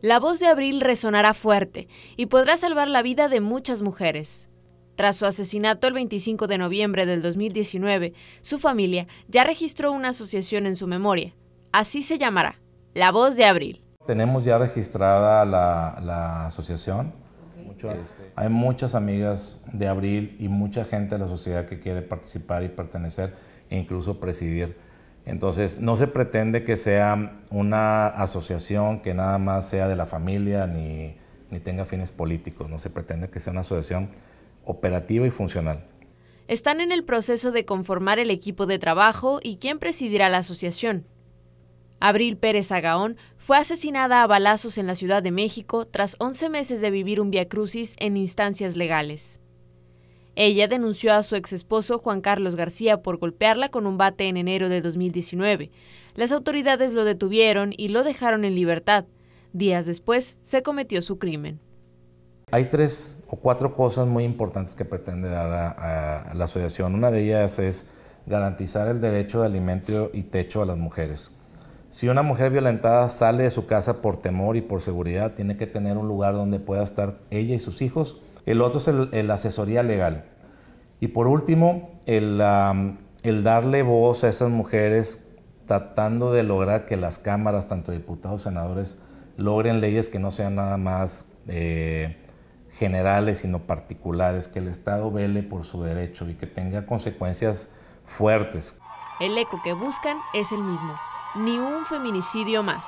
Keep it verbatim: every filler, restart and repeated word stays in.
La voz de Abril resonará fuerte y podrá salvar la vida de muchas mujeres. Tras su asesinato el veinticinco de noviembre del dos mil diecinueve, su familia ya registró una asociación en su memoria. Así se llamará, La Voz de Abril. Tenemos ya registrada la, la asociación. Okay. Este, hay muchas amigas de Abril y mucha gente de la sociedad que quiere participar y pertenecer e incluso presidir. Entonces, no se pretende que sea una asociación que nada más sea de la familia ni, ni tenga fines políticos. No se pretende que sea una asociación operativa y funcional. Están en el proceso de conformar el equipo de trabajo y quién presidirá la asociación. Abril Pérez Sagahón fue asesinada a balazos en la Ciudad de México tras once meses de vivir un viacrucis en instancias legales. Ella denunció a su exesposo Juan Carlos García por golpearla con un bate en enero de dos mil diecinueve. Las autoridades lo detuvieron y lo dejaron en libertad. Días después se cometió su crimen. Hay tres o cuatro cosas muy importantes que pretende dar a, a la asociación. Una de ellas es garantizar el derecho de alimento y techo a las mujeres. Si una mujer violentada sale de su casa por temor y por seguridad, tiene que tener un lugar donde pueda estar ella y sus hijos. El otro es el, el asesoría legal. Y por último, el, um, el darle voz a esas mujeres, tratando de lograr que las cámaras, tanto diputados, senadores, logren leyes que no sean nada más eh, generales, sino particulares, que el Estado vele por su derecho y que tenga consecuencias fuertes. El eco que buscan es el mismo. Ni un feminicidio más.